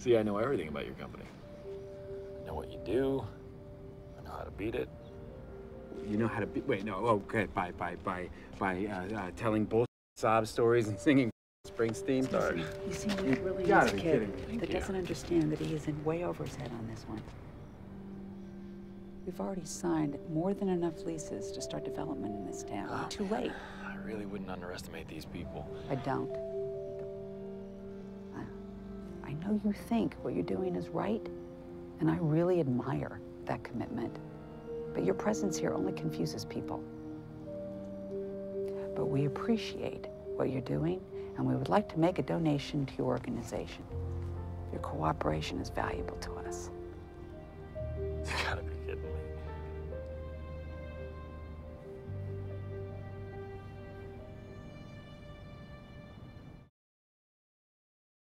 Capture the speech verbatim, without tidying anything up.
See, I know everything about your company. I know what you do. I know how to beat it. You know how to beat... Wait, no. Okay, by, by, by, by uh, uh, telling bullshit sob stories and singing Springsteen. Sorry. You seem like a really nice kid that you. Doesn't understand that he is in way over his head on this one. We've already signed more than enough leases to start development in this town. Oh, too late. I really wouldn't underestimate these people. I don't. I know you think what you're doing is right, and I really admire that commitment. But your presence here only confuses people. But we appreciate what you're doing, and we would like to make a donation to your organization. Your cooperation is valuable to us. You gotta be kidding me.